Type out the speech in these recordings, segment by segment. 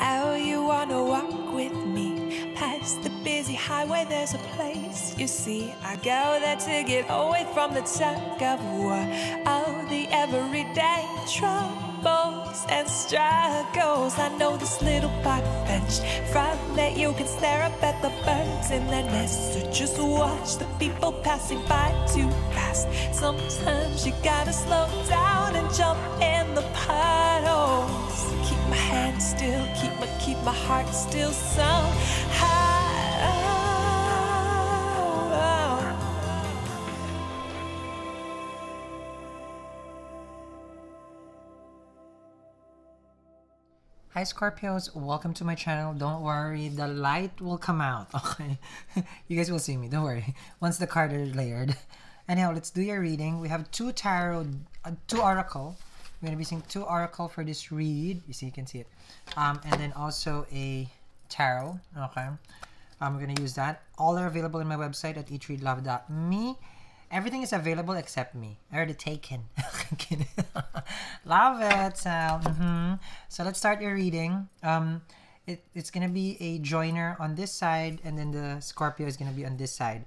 out, you wanna walk with me. Past the busy highway, there's a place. You see, I go there to get away from the tug of war, all the everyday troubles and struggles. I know this little park bench. From there you can stare up at the birds in their nests, or just watch the people passing by too fast. Sometimes you gotta slow down and jump in the puddles. Keep my head still, keep my heart still somehow. Hi Scorpios, welcome to my channel. Don't worry, the light will come out, okay? You guys will see me, don't worry, once the card is layered. Anyhow, let's do your reading. We have two oracle. We're going to be seeing two oracle for this read. You see, you can see it. And then also a tarot, okay? We're going to use that. All are available in my website at eatreadlove.me. Everything is available except me. I already taken. Love it. So let's start your reading. It's going to be a joiner on this side, and then the Scorpio is going to be on this side.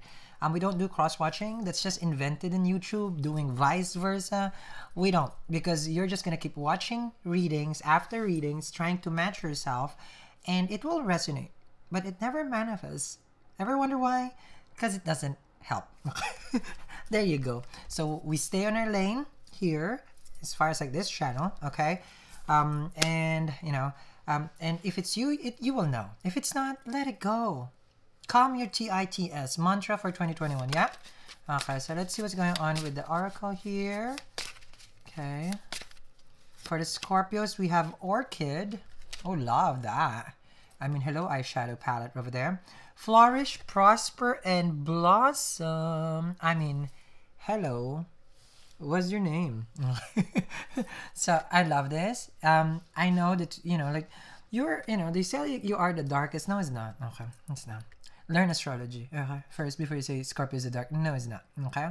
We don't do cross-watching. That's just invented in YouTube, doing vice versa. We don't, because you're just going to keep watching readings after readings, trying to match yourself, and it will resonate. But it never manifests. Ever wonder why? Because it doesn't help. There you go. So we stay on our lane here as far as like this channel, okay? And if it's you, you will know. If it's not, let it go. Calm your tits mantra for 2021. Yeah, okay, so let's see what's going on with the oracle here. Okay, for the Scorpios we have orchid. Oh, love that. I mean, hello, eyeshadow palette over there. Flourish, prosper, and blossom. I mean, hello. What's your name? So I love this. I know that, you know, like you're, you know, they say you are the darkest. No, it's not. Okay, it's not. Learn astrology, okay, first before you say Scorpio is the dark. No, it's not. Okay.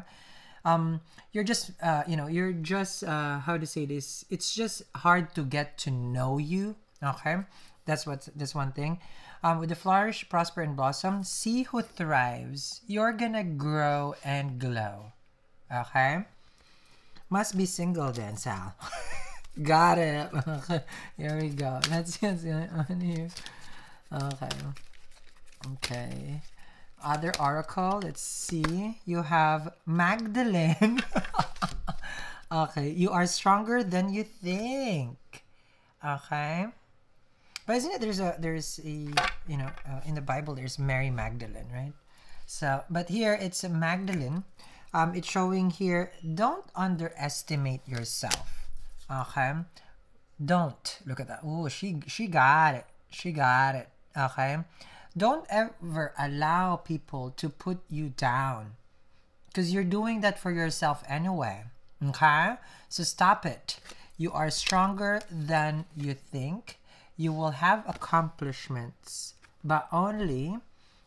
You're just, you know, you're just, how to say this? It's just hard to get to know you. Okay. That's what this one thing. With the flourish, prosper, and blossom, see who thrives. You're gonna grow and glow. Okay? Must be single then, Sal. Got it. Here we go. Let's see what's going on here. Okay. Okay. Other oracle, let's see. You have Magdalene. Okay. You are stronger than you think. Okay. But isn't it, there's a, you know, in the Bible, there's Mary Magdalene, right? So, but here it's a Magdalene. It's showing here, don't underestimate yourself, okay? Don't, look at that. Oh, she got it. She got it, okay? Don't ever allow people to put you down, because you're doing that for yourself anyway, okay? So stop it. You are stronger than you think. You will have accomplishments, but only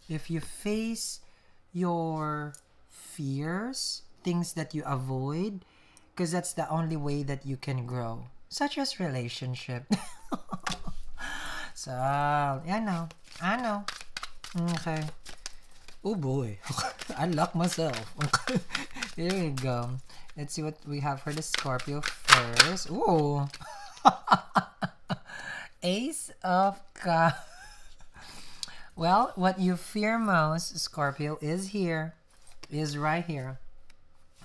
if you face your fears, things that you avoid, because that's the only way that you can grow, such as relationship. So, yeah, I know. Okay. Oh boy, I locked myself. Here we go. Let's see what we have for the Scorpio first. Ooh. Ace of Cups. Well, what you fear most, Scorpio, is right here.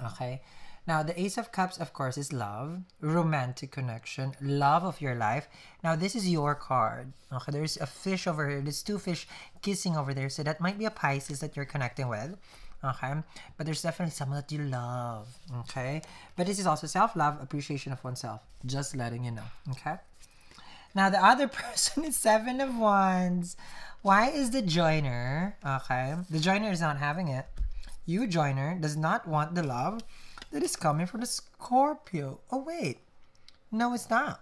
Okay. Now, the Ace of Cups, of course, is love, romantic connection, love of your life. Now, this is your card. Okay, there's a fish over here. There's two fish kissing over there. So that might be a Pisces that you're connecting with. Okay. But there's definitely someone that you love. Okay. But this is also self-love, appreciation of oneself. Just letting you know. Okay. Now, the other person is Seven of Wands. Why is the joiner? Okay. The joiner is not having it. You, joiner, does not want the love that is coming from the Scorpio. Oh, wait. No, it's not.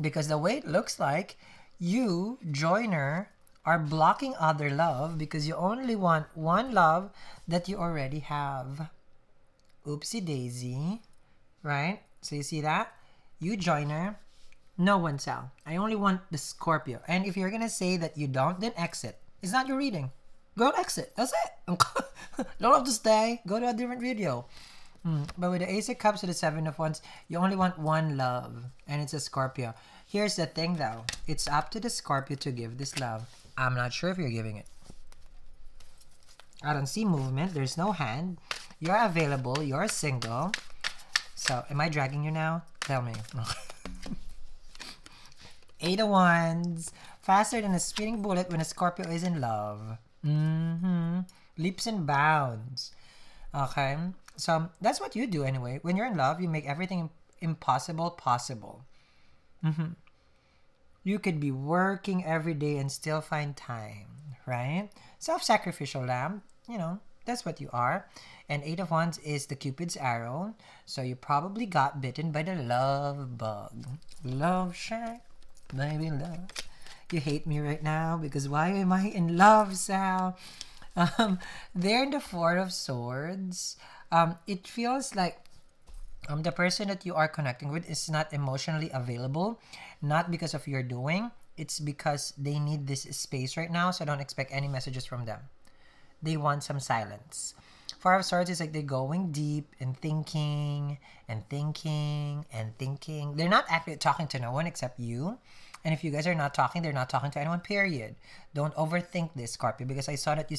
Because the way it looks like, you, joiner, are blocking other love because you only want one love that you already have. Oopsie daisy. Right? So you see that? You, joiner, No one, Sal. I only want the Scorpio. And if you're gonna say that you don't, then exit. It's not your reading. Go exit. That's it. Don't have to stay. Go to a different video. But with the Ace of Cups to the Seven of Wands, you only want one love, and it's a Scorpio. Here's the thing though. It's up to the Scorpio to give this love. I'm not sure if you're giving it. I don't see movement. There's no hand. You're available. You're single. So, am I dragging you now? Tell me. Eight of Wands. Faster than a speeding bullet when a Scorpio is in love. Leaps and bounds. Okay. So, that's what you do anyway. When you're in love, you make everything impossible possible. You could be working every day and still find time, right? Self-sacrificial lamb, you know, that's what you are. And Eight of Wands is the Cupid's arrow. So you probably got bitten by the love bug. Love shack, baby love. You hate me right now because why am I in love, Sal? They're in the Four of Swords. It feels like the person that you are connecting with is not emotionally available, not because of your doing. It's because they need this space right now, so don't expect any messages from them. They want some silence. Four of Swords is like they're going deep and thinking and thinking and thinking. They're not actually talking to no one except you. And if you guys are not talking, they're not talking to anyone, period. Don't overthink this, Scorpio, because I saw that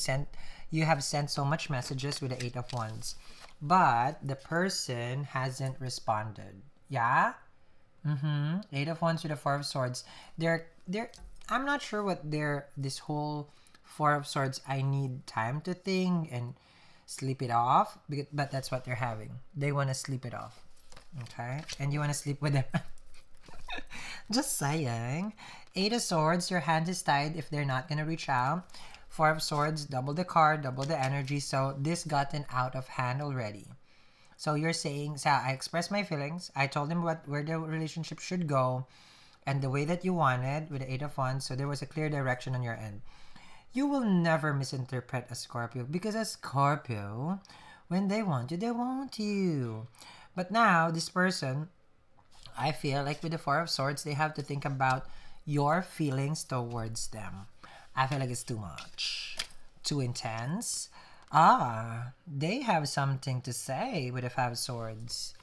you have sent so much messages with the Eight of Wands. But the person hasn't responded. Yeah? Eight of Wands with the Four of Swords. I'm not sure what this whole Four of Swords, I need time to think and sleep it off. But that's what they're having. They want to sleep it off. Okay? And you want to sleep with them. Just saying. Eight of Swords, your hand is tied if they're not going to reach out. Four of Swords, double the card, double the energy. So this gotten out of hand already. So you're saying, so I expressed my feelings. I told him where the relationship should go and the way that you wanted with the Eight of Wands. So there was a clear direction on your end. You will never misinterpret a Scorpio because a Scorpio, when they want you, they want you. But now this person, I feel like with the Four of Swords, they have to think about your feelings towards them. I feel like it's too much, too intense. They have something to say with the Five of Swords.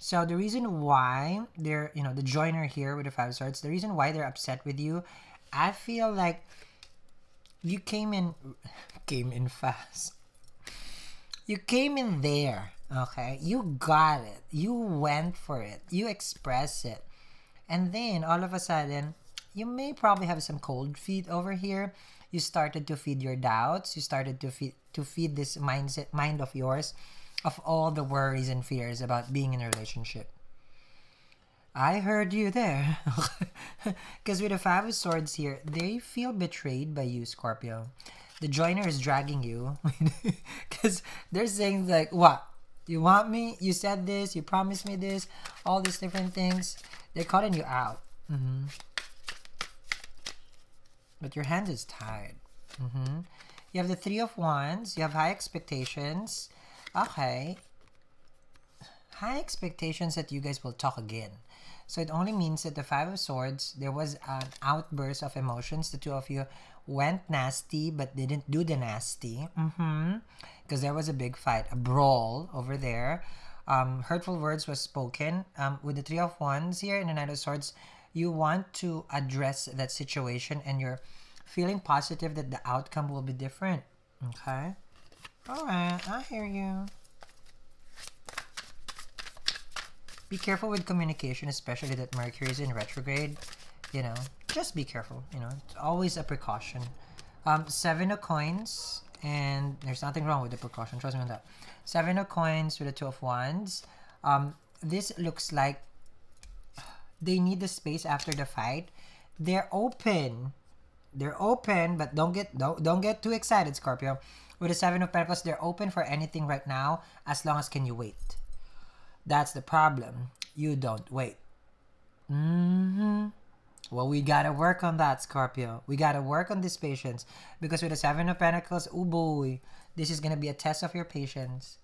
So the reason why they're, you know, the joiner here with the Five of Swords, the reason why they're upset with you, I feel like you came in fast. You came in there, okay? You got it. You went for it. You expressed it. And then all of a sudden, you may probably have some cold feet over here. You started to feed your doubts. You started to feed this mind of yours of all the worries and fears about being in a relationship. I heard you there. Because with the Five of Swords here, they feel betrayed by you, Scorpio. The joiner is dragging you. Because they're saying like, what? You want me? You said this. You promised me this. All these different things. They're calling you out. But your hand is tied. You have the Three of Wands. You have high expectations. Okay. High expectations that you guys will talk again. So it only means that the Five of Swords, there was an outburst of emotions. The two of you went nasty but didn't do the nasty. Because there was a big fight, a brawl over there. Hurtful words were spoken. With the Three of Wands here and the Knight of Swords, you want to address that situation and you're feeling positive that the outcome will be different. Okay? Alright, I hear you. Be careful with communication, especially that Mercury is in retrograde. You know, just be careful. You know, it's always a precaution. Seven of Coins, and there's nothing wrong with the precaution, trust me on that. Seven of Coins with the Two of Wands. This looks like they need the space after the fight. They're open, but don't get too excited, Scorpio. With the Seven of Pentacles, they're open for anything right now as long as can you wait. That's the problem. You don't wait. Well, we gotta work on that, Scorpio. We gotta work on this patience because with the Seven of Pentacles, oh boy, this is gonna be a test of your patience.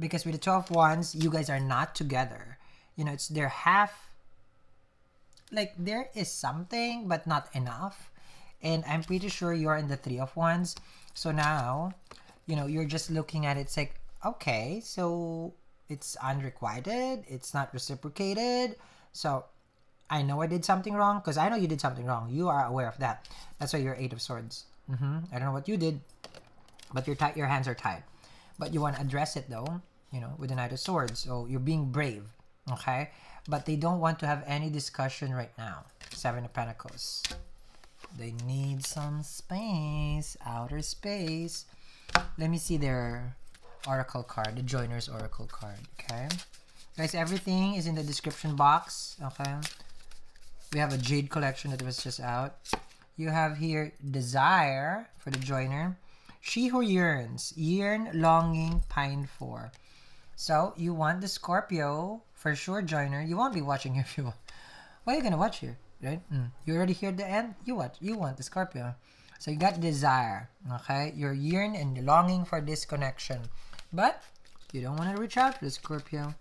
Because with the Two of Wands, you guys are not together. You know, it's they're half like there is something but not enough, and I'm pretty sure you're in the Three of Wands. So now, you know, you're just looking at it, it's like, okay, so it's unrequited, it's not reciprocated, so I know I did something wrong, because I know you did something wrong. You are aware of that. That's why you're Eight of Swords. I don't know what you did, but you're tied, your hands are tied. But you want to address it though, you know, with the Knight of Swords. So you're being brave, okay? But they don't want to have any discussion right now. Seven of Pentacles. They need some space, outer space. Let me see their oracle card, the Joiner's oracle card, okay? Guys, everything is in the description box, okay? We have a Jade collection that was just out. You have here Desire for the Joiner. She who yearns, yearn, longing, pine for. So you want the Scorpio for sure, Joiner. You won't be watching if you want. Why are you gonna watch here, right? You already hear the end. You watch. You want the Scorpio. So you got Desire, okay? You're yearn and longing for this connection, but you don't want to reach out to the Scorpio.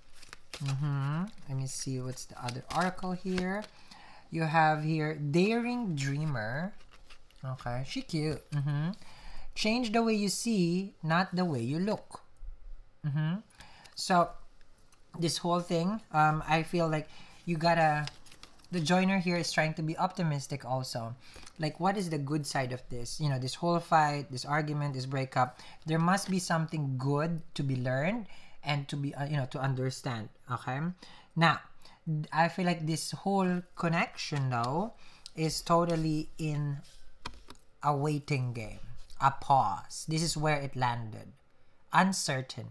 Let me see what's the other oracle here. You have here Daring Dreamer. Okay, she cute. Change the way you see, not the way you look. So this whole thing, I feel like you gotta, the Joiner here is trying to be optimistic also. Like, what is the good side of this? You know, this whole fight, this argument, this breakup, there must be something good to be learned and to be, you know, to understand, okay? Now, I feel like this whole connection though is totally in a waiting game, a pause. This is where it landed. Uncertain.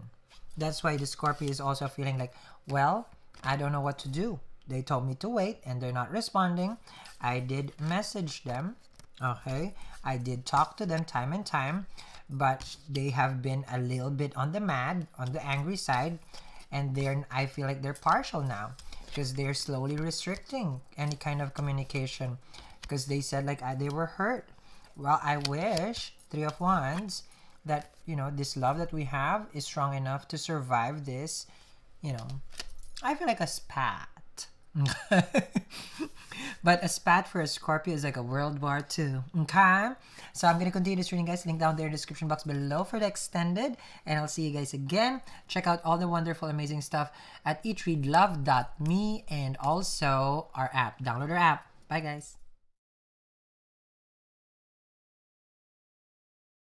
That's why the Scorpio is also feeling like, well, I don't know what to do. They told me to wait and they're not responding. I did message them, okay? I did talk to them time and time, but they have been a little bit on the mad, on the angry side, and then I feel like they're partial now, because they're slowly restricting any kind of communication, because they said like they were hurt. Well, I wish, Three of Wands, that, you know, this love that we have is strong enough to survive this, you know, I feel like a spat. But a spat for a Scorpio is like a World War II, okay? So I'm going to continue this reading, guys. Link down there in the description box below for the extended. And I'll see you guys again. Check out all the wonderful, amazing stuff at eatreadlove.me and also our app. Download our app. Bye, guys.